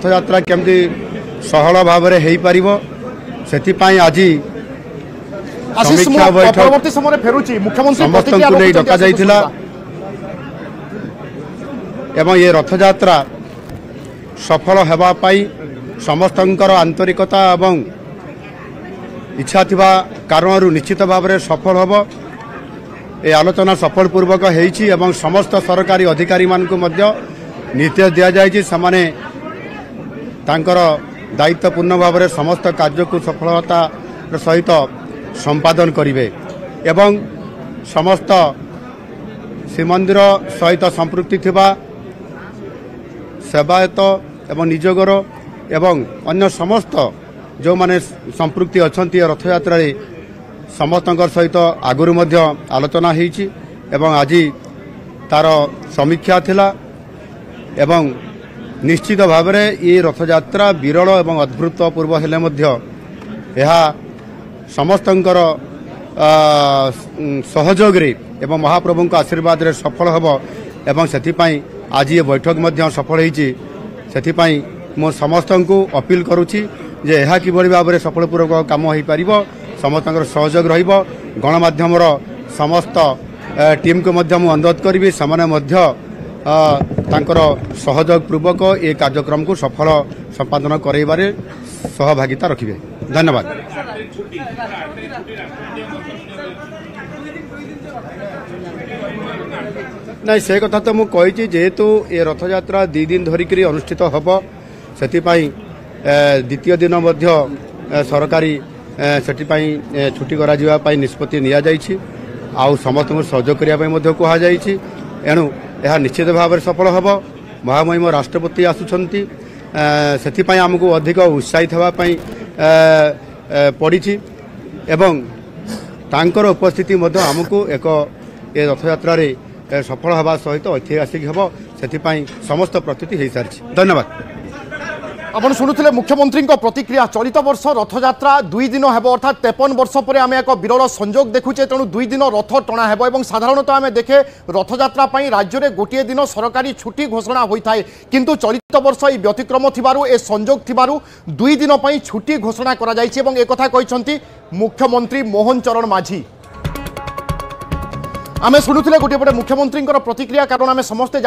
রথযাত্রা কেমতি সহল ভাবে হয়ে পারিব সেতিপাই আজি সমীক্ষা বৈঠক সমস্তଙ୍କୁ নেই ডকা ଯାଇଥିଲା এবং এ রথযাত্রা সফল হওয়া পাই সমস্তଙ୍କର আন্তরিকতা এবং ইচ্ছা থাকা কারণରୁ নিশ্চিত ভাবে সফল হব। এই আলোচনা সফলপূর্বক হয়েছি এবং সমস্ত সরকারি অধিকারী মানুষ নির্দেশ দিয়া যাই সেমানে তাঁকর দায়িত্বপূর্ণ ভাবে সমস্ত কার্যকু সফলতার সহিত সম্পাদন করিবে এবং সমস্ত শ্রীমন্দির সহিত সম্পৃক্তি থিবা সেবায়ত এবং নিযোগর এবং অন্য সমস্ত যে সম্পৃক্তি অনেক রথযাত্রার সমস্তঙ্কর সহিত আগুরু মধ্য আলোচনা হয়েছি এবং আজি তার সমীক্ষা লা এবং নিশ্চিত ভাবে এই রথযাত্রা বিরল এবং অভূতপূর্ব হলে সমস্তঙ্কর সহযোগে এবং মহাপ্রভুঙ্ আশীর্বাদে সফল হব এবং সেপাই আজি এ বৈঠক সফল হয়েছি। সেপাই মু সমস্তঙ্কু অপিল করুছি যে এহা কিভাবে ভাবে সফলপূর্বক কাম হয়ে পারিব সমস্তঙ্কর সহযোগ রহিব। গণমাধ্যমর সমস্ত টিমকে মু অনুরোধ করিবি সেমানে মধ্য তাঁকর সহযোগ পূর্বক এই কার্যক্রমকু সফল সম্পাদন করাইবারে সহভাগিতা রাখিবে। ধন্যবাদ। না সে কথা তো মু কইছি যেহেতু এ রথযাত্রা দুই দিন ধরিক অনুষ্ঠিত হব সেতিপাই দ্বিতীয় দিন মধ্য সরকারি সেটিপাই ছুটি করা যাওয়া পাই নিষ্পতি নিয়া যাইছি আউ সমস্ত সহযোগ করিয়া পাই মধ্য কোহা যাইছি। এণু ଏହା ନିଶ୍ଚିତ ଭାବରେ ସଫଳ ହେବ। ମହାମହିମ ରାଷ୍ଟ୍ରପତି ଆସୁଛନ୍ତି ସେଥିପାଇଁ ଆମକୁ ଅଧିକ ଉତ୍ସାହିତ ହେବା ପାଇଁ ପଡ଼ିଛି ଏବଂ ତାଙ୍କର ଉପସ୍ଥିତି ମଧ୍ୟ ଆମକୁ ଏକ ଏ ରଥଯାତ୍ରାରେ ସଫଳ ହେବା ସହିତ ଐତିହାସିକ ହେବ ସେଥିପାଇଁ ସମସ୍ତ ପ୍ରସ୍ତୁତି ହୋଇସାରିଛି। ଧନ୍ୟବାଦ। ଆପଣ ଶୁଣୁଥିଲେ ମୁଖ୍ୟମନ୍ତ୍ରୀଙ୍କ ପ୍ରତିକ୍ରିୟା। ଚଳିତ ବର୍ଷ ରଥଯାତ୍ରା ଦୁଇ ଦିନ ହେବ ଅର୍ଥାତ୍ 53 ବର୍ଷ ପରେ ଆମେ ଏକ ବିରଳ ସଂଯୋଗ ଦେଖୁଛେ। ତେଣୁ ଦୁଇ ଦିନ ରଥ ଟଣା ହେବ ଏବଂ ସାଧାରଣତଃ ଆମେ ଦେଖେ ରଥଯାତ୍ରା ପାଇଁ ରାଜ୍ୟରେ ଗୋଟିଏ ଦିନ ସରକାରୀ ଛୁଟି ଘୋଷଣା ହୋଇଥାଏ, କିନ୍ତୁ ଚଳିତ ବର୍ଷ ଏହି ବ୍ୟତିକ୍ରମ ଥିବାରୁ ଏ ସଂଯୋଗ ଥିବାରୁ ଦୁଇ ଦିନ ପାଇଁ ଛୁଟି ଘୋଷଣା କରାଯାଇଛି ଏବଂ ଏକଥା କହିଛନ୍ତି ମୁଖ୍ୟମନ୍ତ୍ରୀ ମୋହନ ଚରଣ ମାଝୀ। ଆମେ ଶୁଣୁଥିଲେ ଗୋଟିଏ ପଟେ ମୁଖ୍ୟମନ୍ତ୍ରୀଙ୍କର ପ୍ରତିକ୍ରିୟା, କାରଣ ଆମେ ସମସ୍ତେ